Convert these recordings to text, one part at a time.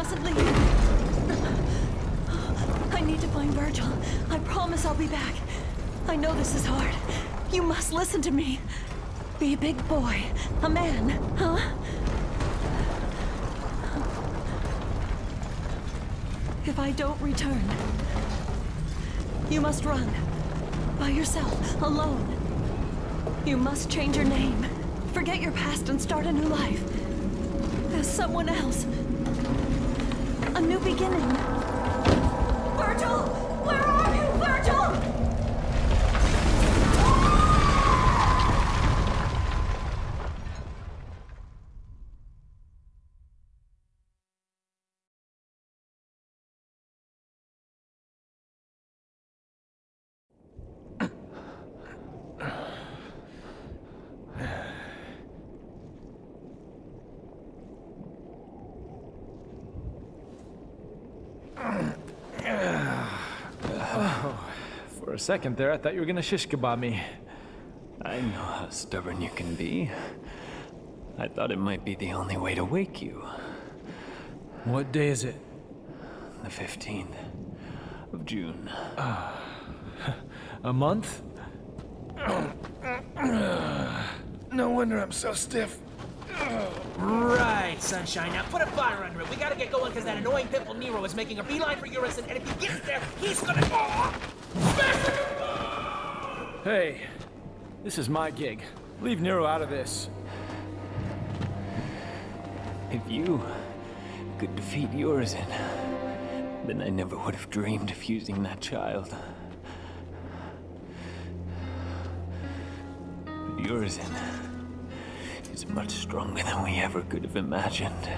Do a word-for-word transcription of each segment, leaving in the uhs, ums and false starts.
mustn't leave. I need to find Virgil. I promise I'll be back. I know this is hard. You must listen to me. Be a big boy. A man, huh? If I don't return, you must run. By yourself, alone. You must change your name. Forget your past and start a new life. As someone else. A new beginning. Virgil! Where are you, Virgil? For a second there, I thought you were gonna shish kebab me. I know how stubborn you can be. I thought it might be the only way to wake you. What day is it? The fifteenth of June. Uh, a month? No wonder I'm so stiff. Right, Sunshine. Now put a fire under it. We gotta get going because that annoying pimple Nero is making a beeline for Urizen, and if he gets there, he's gonna. Oh! Hey, this is my gig. Leave Nero out of this. If you could defeat Urizen, then I never would have dreamed of using that child. But Urizen is much stronger than we ever could have imagined.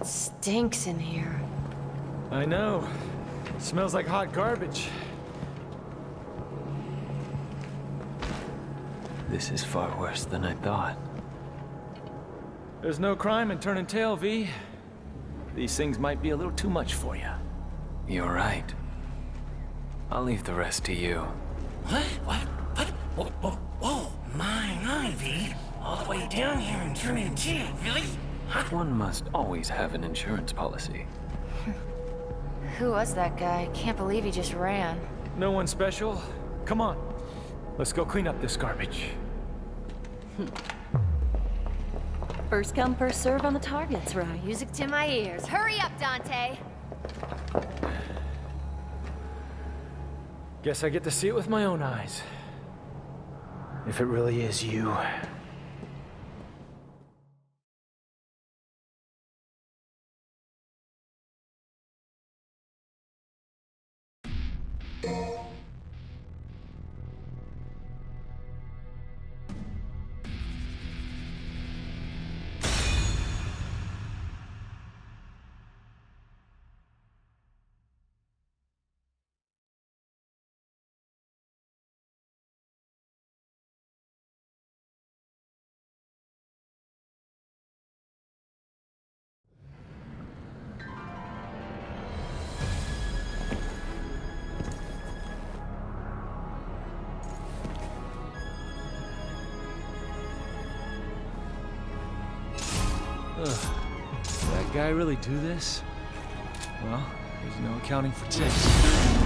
It stinks in here. I know. It smells like hot garbage. This is far worse than I thought. There's no crime in turning tail, V. These things might be a little too much for you. You're right. I'll leave the rest to you. What? What? What? Whoa, whoa, whoa. My eye, V. All the way down here and turning tail, really? One must always have an insurance policy. Who was that guy? Can't believe he just ran. No one special. Come on. Let's go clean up this garbage. First come, first serve on the targets, right? Music to my ears. Hurry up, Dante! Guess I get to see it with my own eyes. If it really is you. Ugh. Did that guy really do this? Well, there's no accounting for tips. Yeah!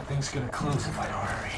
That thing's gonna close if I don't hurry.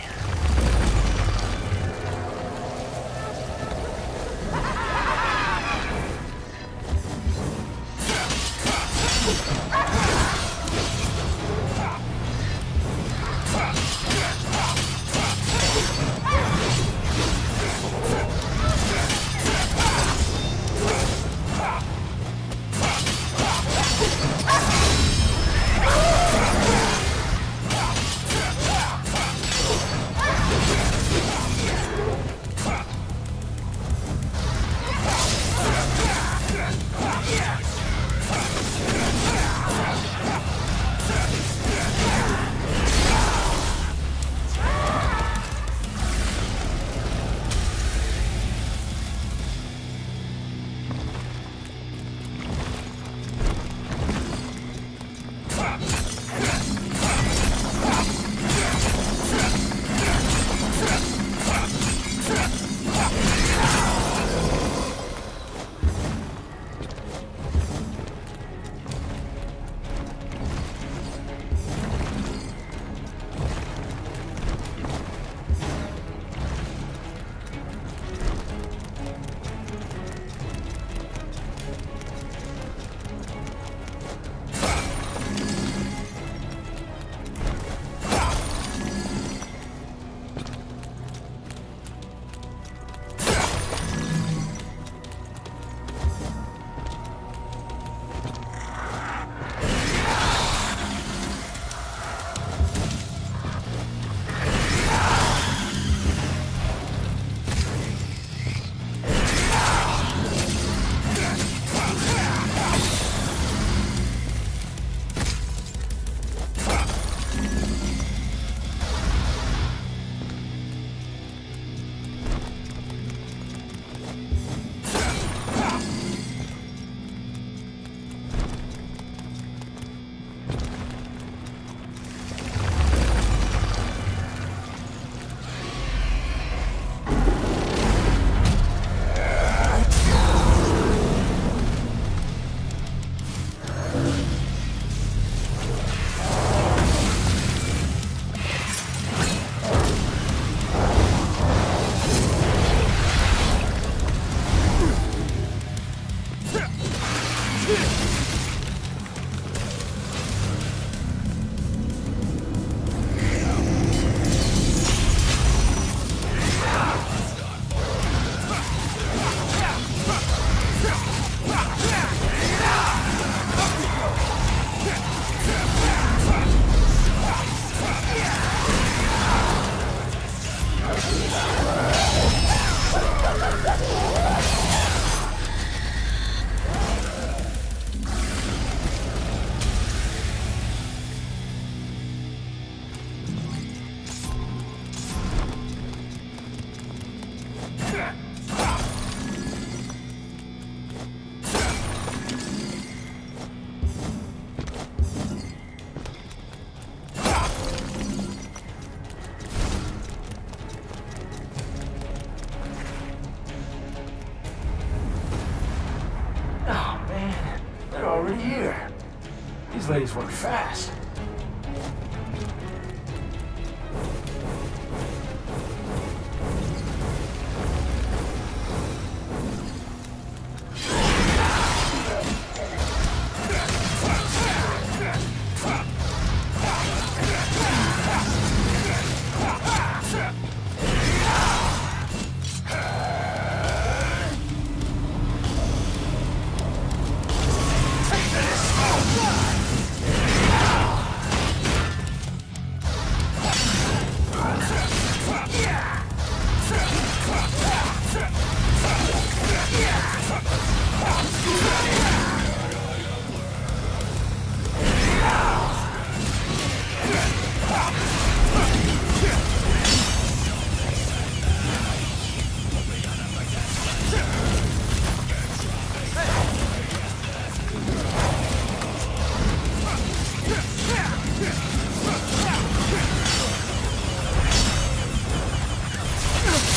These ladies work fast.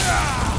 Ah!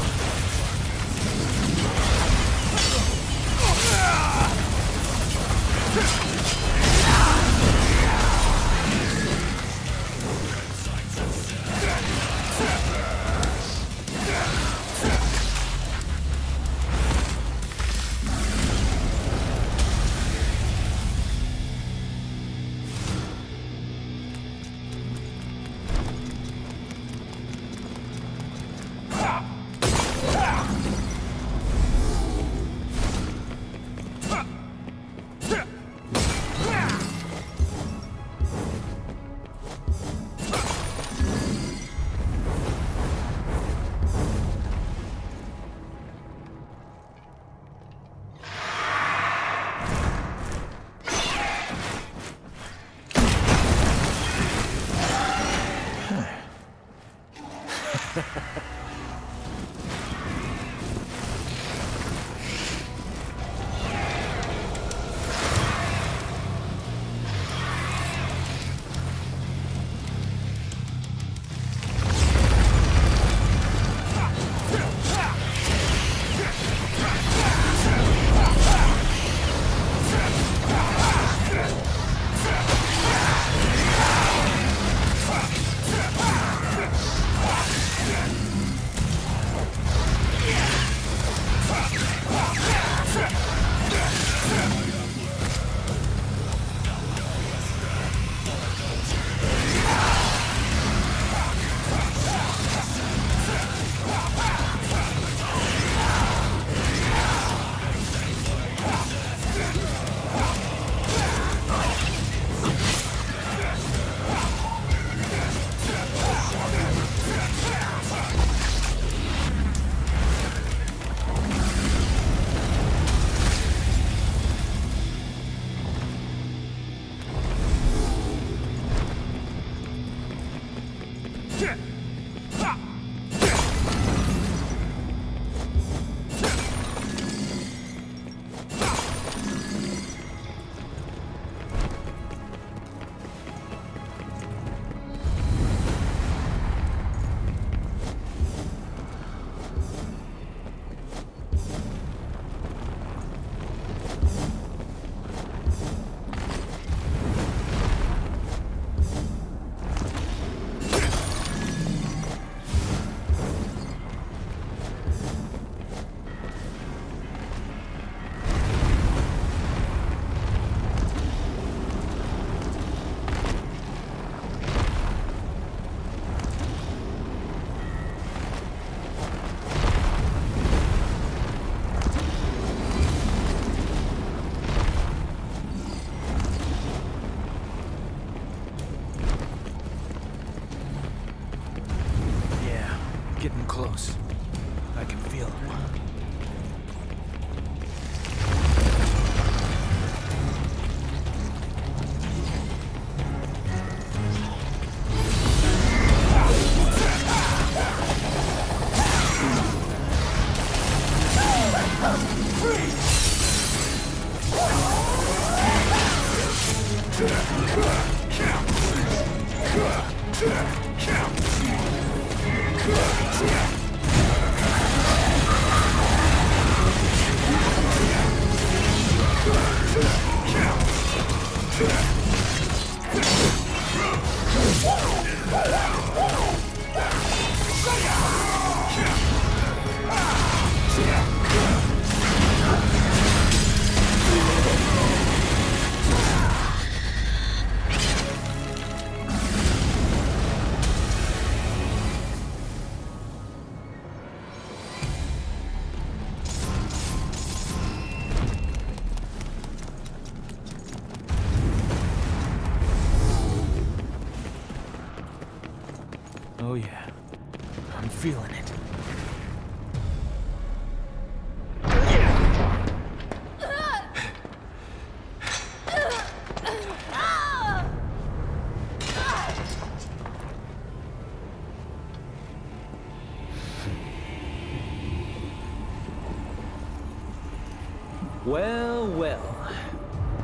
Well, well.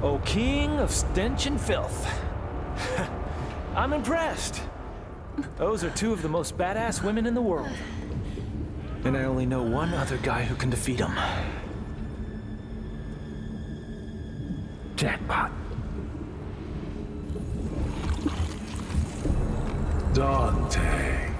O king of stench and filth. I'm impressed. Those are two of the most badass women in the world. And I only know one other guy who can defeat them. Jackpot. Dante.